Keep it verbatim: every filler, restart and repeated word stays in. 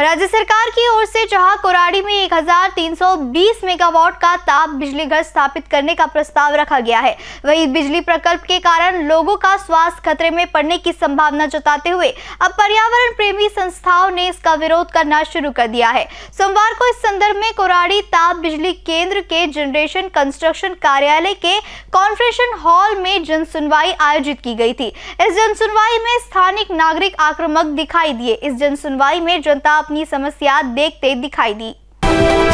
राज्य सरकार की ओर से जहां कोराडी में एक हज़ार तीन सौ बीस मेगावाट का ताप बिजली घर स्थापित करने का प्रस्ताव रखा गया है, वहीं बिजली प्रकल्प के कारण लोगों का स्वास्थ्य खतरे में पड़ने की संभावना जताते हुए अब पर्यावरण प्रेमी संस्थाओं ने इसका विरोध करना शुरू कर दिया है। सोमवार को इस संदर्भ में कोराडी ताप बिजली केंद्र के जनरेशन कंस्ट्रक्शन कार्यालय के कॉन्फ्रेंस हॉल में जनसुनवाई आयोजित की गई थी। इस जनसुनवाई में स्थानिक नागरिक आक्रामक दिखाई दिए। इस जनसुनवाई में जनता अपनी समस्या देखते दिखाई दी।